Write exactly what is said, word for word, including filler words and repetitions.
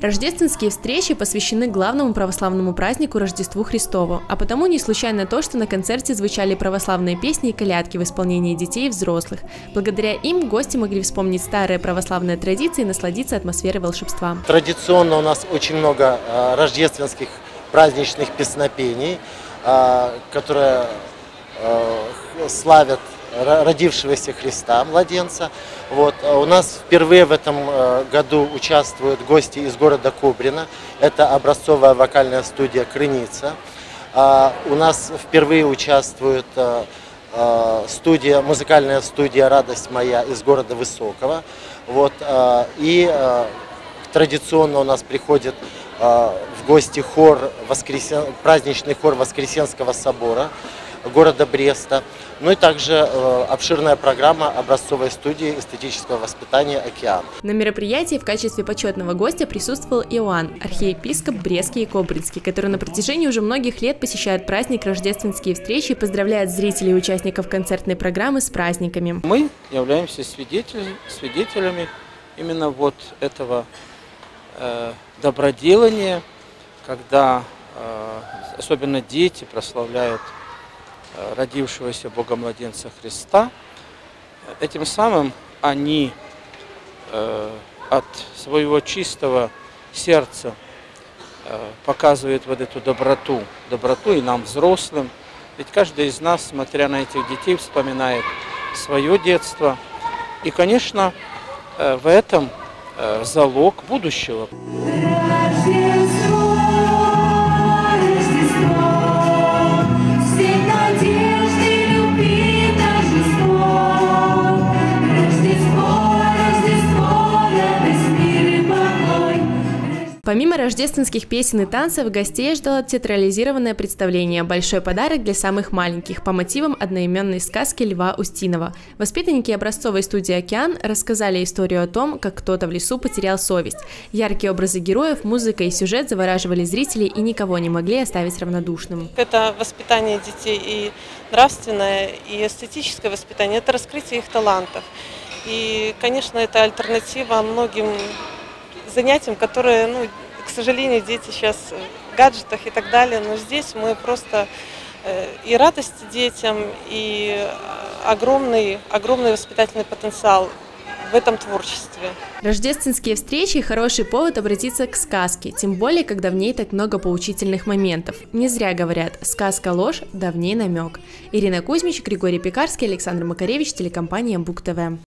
Рождественские встречи посвящены главному православному празднику Рождеству Христову, а потому не случайно то, что на концерте звучали православные песни и колядки в исполнении детей и взрослых. Благодаря им гости могли вспомнить старые православные традиции и насладиться атмосферой волшебства. Традиционно у нас очень много рождественских праздничных песнопений, которые славят родившегося Христа, младенца. Вот. У нас впервые в этом году участвуют гости из города Кубрина. Это образцовая вокальная студия «Крыница». У нас впервые участвует студия, музыкальная студия «Радость моя» из города Высокого. Вот. И традиционно у нас приходит в гости хор Воскресен... праздничный хор Воскресенского собора города Бреста, ну и также э, обширная программа образцовой студии эстетического воспитания «Океан». На мероприятии в качестве почетного гостя присутствовал Иоанн, архиепископ Брестский и Кобринский, который на протяжении уже многих лет посещает праздник рождественские встречи и поздравляет зрителей и участников концертной программы с праздниками. Мы являемся свидетелями, свидетелями именно вот этого э, доброделания, когда э, особенно дети прославляют родившегося Богомладенца Христа. Этим самым они э, от своего чистого сердца э, показывают вот эту доброту, доброту и нам, взрослым. Ведь каждый из нас, смотря на этих детей, вспоминает свое детство. И, конечно, э, в этом э, залог будущего. Помимо рождественских песен и танцев, гостей ждало театрализированное представление «Большой подарок для самых маленьких» по мотивам одноименной сказки Льва Устинова. Воспитанники образцовой студии «Океан» рассказали историю о том, как кто-то в лесу потерял совесть. Яркие образы героев, музыка и сюжет завораживали зрителей и никого не могли оставить равнодушным. Это воспитание детей и нравственное, и эстетическое воспитание, это раскрытие их талантов. И, конечно, это альтернатива многим занятиям, которые, ну, к сожалению, дети сейчас в гаджетах и так далее, но здесь мы просто и радость детям, и огромный, огромный воспитательный потенциал в этом творчестве. Рождественские встречи – хороший повод обратиться к сказке, тем более, когда в ней так много поучительных моментов. Не зря говорят, сказка – ложь, да в ней намек. Ирина Кузьмич, Григорий Пикарский, Александр Макаревич, телекомпания Буг-ТВ.